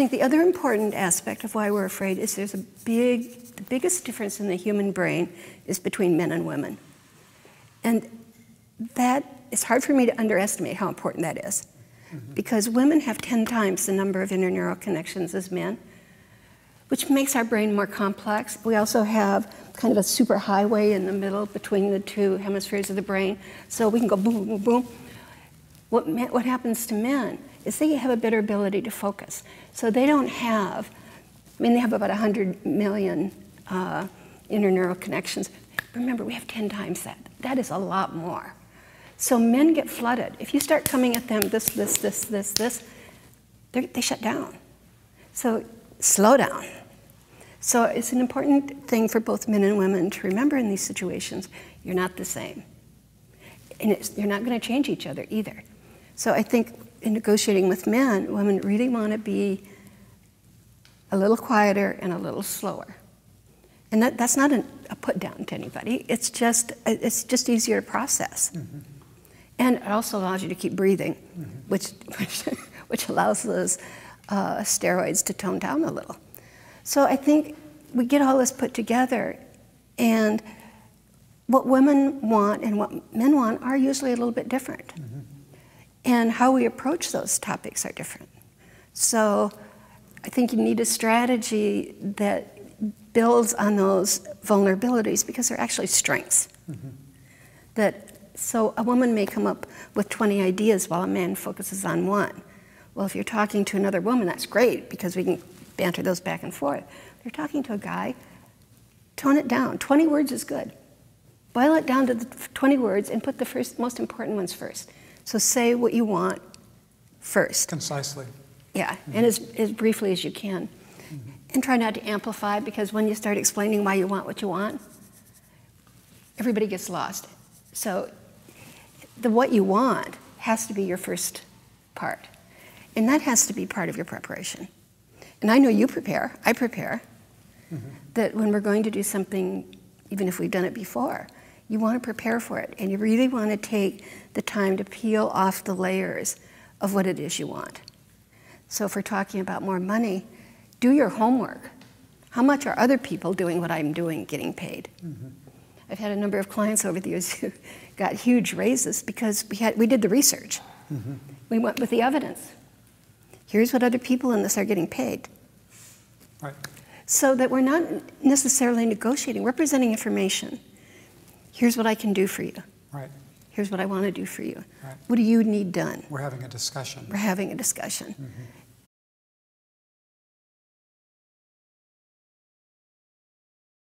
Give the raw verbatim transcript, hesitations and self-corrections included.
think the other important aspect of why we're afraid is there's a big, the biggest difference in the human brain is between men and women. And that, it's hard for me to underestimate how important that is. Mm-hmm. Because women have ten times the number of interneural connections as men, which makes our brain more complex. We also have kind of a super highway in the middle between the two hemispheres of the brain, so we can go boom, boom, boom. What, what happens to men is they have a better ability to focus. So they don't have, I mean, they have about one hundred million uh, interneural connections. Remember, we have ten times that. That is a lot more. So men get flooded. If you start coming at them, this, this, this, this, this, they shut down. So slow down. So it's an important thing for both men and women to remember in these situations, you're not the same. And it's, you're not going to change each other either. So I think in negotiating with men, women really want to be a little quieter and a little slower. And that, that's not an, a put down to anybody. It's just, it's just easier to process. Mm-hmm. And it also allows you to keep breathing, mm-hmm. which, which, which allows those uh, steroids to tone down a little. So I think we get all this put together, and what women want and what men want are usually a little bit different. Mm-hmm. And how we approach those topics are different. So I think you need a strategy that builds on those vulnerabilities, because they're actually strengths. Mm-hmm. That, so a woman may come up with twenty ideas while a man focuses on one. Well, if you're talking to another woman, that's great, because we can banter those back and forth. If you're talking to a guy, tone it down. twenty words is good. Boil it down to the twenty words and put the first, most important ones first. So say what you want first. Concisely. Yeah, mm-hmm. and as, as briefly as you can. And try not to amplify, because when you start explaining why you want what you want, everybody gets lost. So the what you want has to be your first part. And that has to be part of your preparation. And I know you prepare, I prepare, mm-hmm. that when we're going to do something, even if we've done it before, you want to prepare for it. And you really want to take the time to peel off the layers of what it is you want. So if we're talking about more money, do your homework. How much are other people doing what I'm doing, getting paid? Mm-hmm. I've had a number of clients over the years who got huge raises because we, had, we did the research. Mm-hmm. We went with the evidence. Here's what other people in this are getting paid. Right. So that we're not necessarily negotiating. We're presenting information. Here's what I can do for you. Right. Here's what I want to do for you. Right. What do you need done? We're having a discussion. We're having a discussion. Mm-hmm.